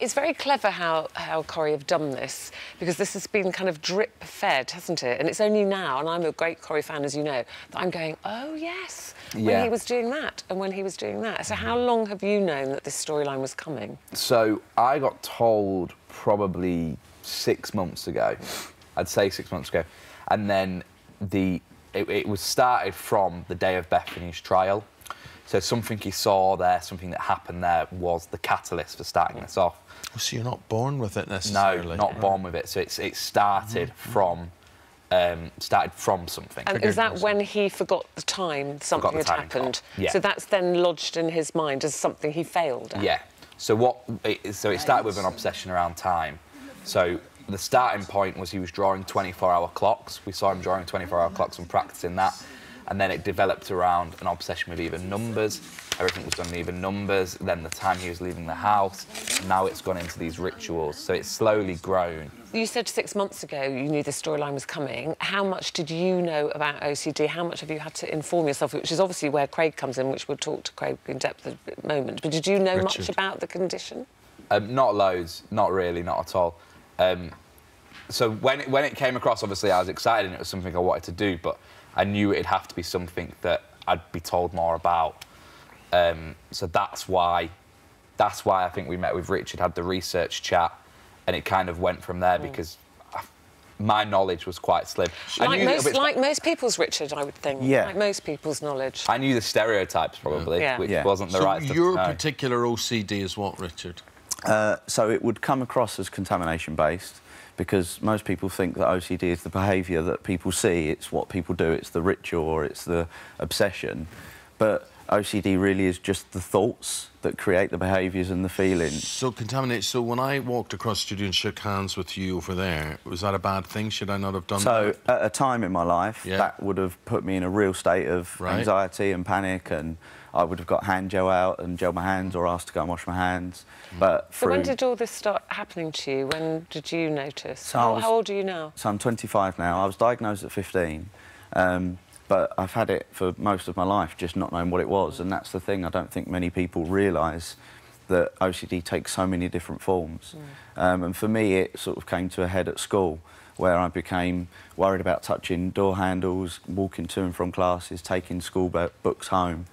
It's very clever how Corrie have done this, because this has been kind of drip-fed, hasn't it? And it's only now, and I'm a great Corrie fan, as you know, that I'm going, oh, yes, when he was doing that and when he was doing that. So how long have you known that this storyline was coming? So I got told probably 6 months ago. I'd say 6 months ago. And then it was started from the day of Bethany's trial. So something he saw there, something that happened there, was the catalyst for starting this off. Well, so you're not born with it necessarily. No, not born with it. So it started from something. And is that when he forgot the time something had happened? Yeah. So that's then lodged in his mind as something he failed at. Yeah. So it started with an obsession around time. So the starting point was he was drawing 24-hour clocks. We saw him drawing 24-hour clocks and practising that. And then it developed around an obsession with even numbers. Everything was done in even numbers. Then the time he was leaving the house. Now it's gone into these rituals. So it's slowly grown. You said 6 months ago you knew this storyline was coming. How much did you know about OCD? How much have you had to inform yourself, which is obviously where Craig comes in, which we'll talk to Craig in depth in a moment. But did you know much about the condition? Not loads. Not really, not at all. So when it came across, obviously, I was excited and it was something I wanted to do, but I knew it'd have to be something that I'd be told more about. So that's why I think we met with Richard, had the research chat, and it kind of went from there because my knowledge was quite slim. Like most people's, Richard, I would think. Yeah. Like most people's knowledge. I knew the stereotypes, probably, which wasn't the right stuff. So your particular OCD is what, Richard? So it would come across as contamination-based, because most people think that OCD is the behaviour that people see, it's what people do, it's the ritual or it's the obsession. But OCD really is just the thoughts that create the behaviours and the feelings. So contaminate, so when I walked across the studio and shook hands with you over there, was that a bad thing? Should I not have done that? So at a time in my life, that would have put me in a real state of anxiety and panic, and I would have got hand gel out and gel my hands or asked to go and wash my hands. But so when did all this start happening to you? When did you notice? So how old are you now? So I'm 25 now. I was diagnosed at 15, but I've had it for most of my life, just not knowing what it was. And that's the thing. I don't think many people realise that OCD takes so many different forms. And for me, it sort of came to a head at school, where I became worried about touching door handles, walking to and from classes, taking school books home.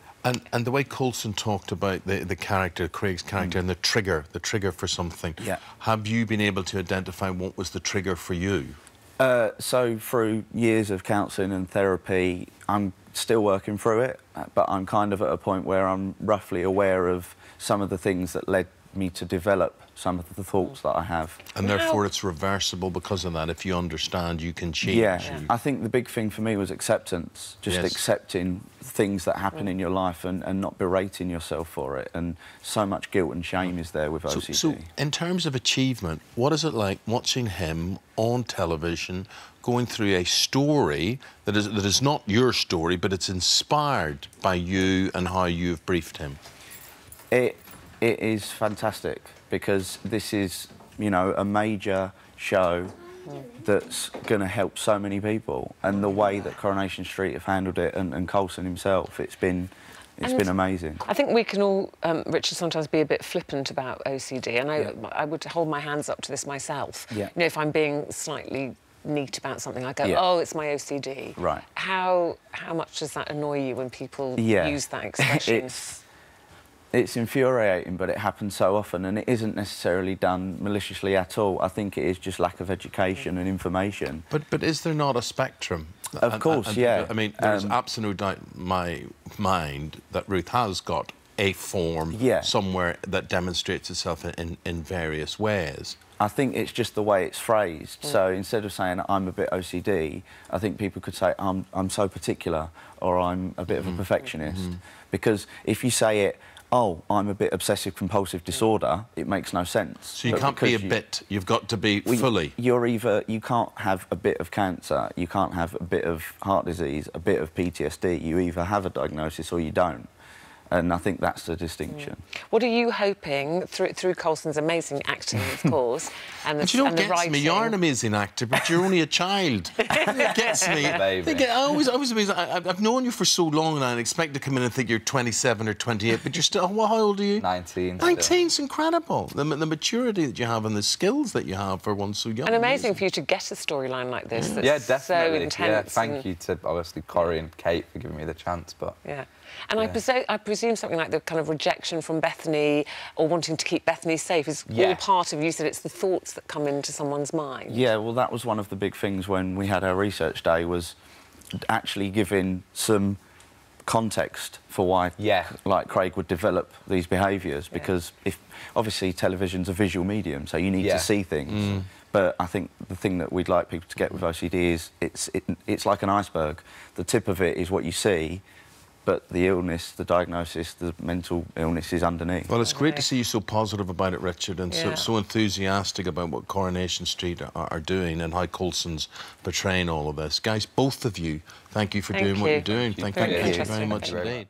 And the way Colson talked about the character, Craig's character, and the trigger for something, have you been able to identify what was the trigger for you? So through years of counselling and therapy, I'm still working through it, but I'm kind of at a point where I'm roughly aware of some of the things that led me to develop some of the thoughts that I have. And therefore it's reversible because of that. If you understand, you can change. Yeah, I think the big thing for me was acceptance, just accepting things that happen in your life and not berating yourself for it. And so much guilt and shame is there with OCD. So in terms of achievement, what is it like watching him on television going through a story that is not your story, but it's inspired by you and how you've briefed him? It is fantastic, because this is, you know, a major show that's going to help so many people, and the way that Coronation Street have handled it and Colson himself, it's been amazing. I think we can all, Richard, sometimes be a bit flippant about OCD, and I would hold my hands up to this myself. Yeah. You know, if I'm being slightly neat about something, I go, oh, it's my OCD. Right. How much does that annoy you when people use that expression? It's infuriating, but it happens so often, and it isn't necessarily done maliciously at all. I think it is just lack of education and information. But is there not a spectrum? Of course, I mean, there's absolute doubt in my mind that Ruth has got a form somewhere that demonstrates itself in various ways. I think it's just the way it's phrased. So instead of saying, I'm a bit OCD, I think people could say, I'm so particular, or I'm a bit of a perfectionist. Because if you say it, oh, I'm a bit obsessive-compulsive disorder, it makes no sense. So you can't be a bit, you've got to be fully. You're either, you can't have a bit of cancer, you can't have a bit of heart disease, a bit of PTSD, you either have a diagnosis or you don't. And I think that's the distinction. Mm. What are you hoping through Colson's amazing acting, of course, and the writing? You don't get me. You're an amazing actor, but you're only a child. It gets me. Baby. I was amazed. I've known you for so long, and I expect to come in and think you're 27 or 28, but you're still. How old are you? 19. 19's incredible. The maturity that you have and the skills that you have for one so young. And amazing for you to get a storyline like this. That's definitely. So intense. Yeah, thank you to obviously Corrie and Kate for giving me the chance, but yeah. And I presume something like the kind of rejection from Bethany or wanting to keep Bethany safe is all part of you, so it's the thoughts that come into someone's mind. Yeah, well, that was one of the big things when we had our research day, was actually giving some context for why, like, Craig would develop these behaviours, because if obviously television's a visual medium, so you need to see things. Mm. But I think the thing that we'd like people to get with OCD is it's like an iceberg. The tip of it is what you see, but the illness, the diagnosis, the mental illness is underneath. Well, it's great to see you so positive about it, Richard, and so enthusiastic about what Coronation Street are doing and how Colson's portraying all of this. Guys, both of you, thank you for doing what you're doing. Thank you very much indeed.